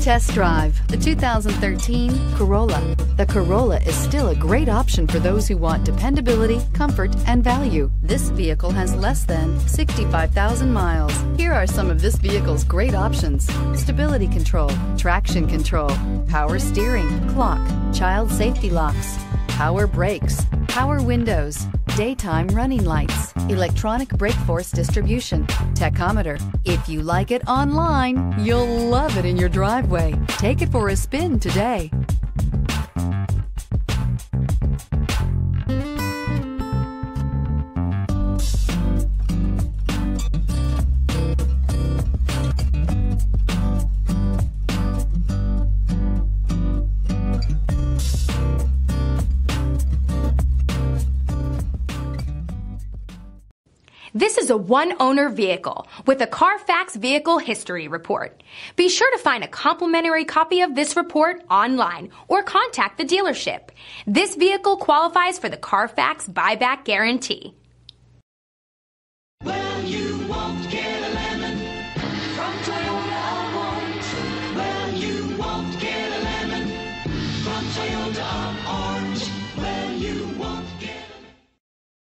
test drive the 2013 Corolla. The Corolla is still a great option for those who want dependability, comfort, and value. This vehicle has less than 65,000 miles. Here are some of this vehicle's great options: stability control, traction control, power steering, clock, child safety locks, power brakes, power windows, daytime running lights, electronic brake force distribution, tachometer. If you like it online, you'll love it in your driveway. Take it for a spin today. This is a one-owner vehicle with a Carfax Vehicle History Report. Be sure to find a complimentary copy of this report online or contact the dealership. This vehicle qualifies for the Carfax Buyback Guarantee. Well, you won't get a lemon from Toyota Orange. Well, you won't get a lemon from Toyota Orange.